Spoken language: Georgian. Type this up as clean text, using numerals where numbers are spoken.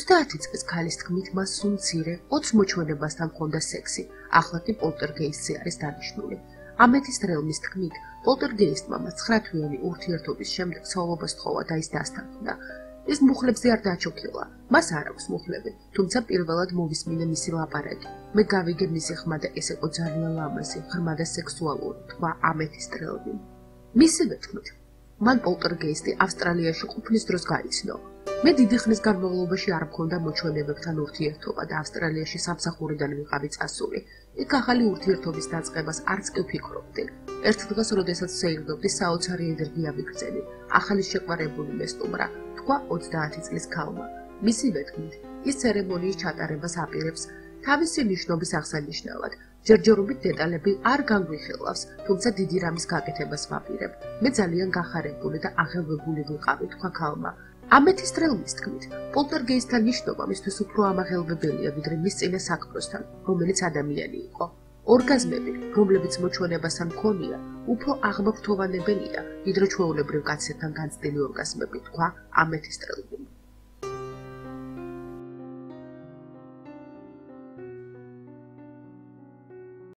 30 წლის ქალის თქმით მას სულ მცირე 20 მოჩვენებასთან ჰქონდა სექსი. ახლათი პოლტერგეისტი არის დანიშნული. ამეთისრელმის თქმით, პოლტერგეისტმა მას 9 თვიანი ურთიერთობის შემდეგ ცოლობა სთხოვა და ის დასთანხმდა. ის მუხლებზე არ დაჩოქილა. მას არ აქვს მუხლები, თუმცა პირველად მოვისმინე მისი ლაპარაკი. მე გავიგე მისი ხმა და ეს იყო ძალიან ლამაზი, ღრმა და სექსუალური, თქვა ამეთისრელმი. მისივე თქმით, მან პოლტერგეისტი ავსტრალიაში ყოფნის დროს გაიცნო. მე დიდი ხნის განმავლობაში არ მქონდა მოჩვენებებთან ურთიერთობა და ავსტრალიაში სამსახურიდან ვიყავი წასული. იქ ახალი ურთიერთობის დაწყებას არც კი ვფიქრობდი. ერთ დღეს, როდესაც სეირნობდი, საოცარი ენერგია მიგრძელი. ახალი შეყვარებული მესტუმრა, თქვა 30 წლის ქალმა. მისივე თქმით, ის ცერემონიის ჩატარებას აპირებს თავისი ნიშნობის აღსანიშნავად. ჯერჯერობით დეტალები არ განვიხილავს, თუმცა დიდი რამის გაკეთებას ვაპირებ. მე ძალიან გახარებული და აღელვებული ვიყავი, თქვა ქალმა. ამეთისრელმის თქმით, პოლტერგეისტთან ნიშნობა მისთვის უფრო ამაღელვებელია, ვიდრე მის წინა საქმროსთან, რომელიც ადამიანი იყო. ორგაზმები, რომლებიც მოჩვენებასთან მქონია, უფრო აღმართოვანებელია, ვიდრე ჩვეულებრივ კაცებთან განცდილი ორგაზმები, თქვა ამეთისრელმი.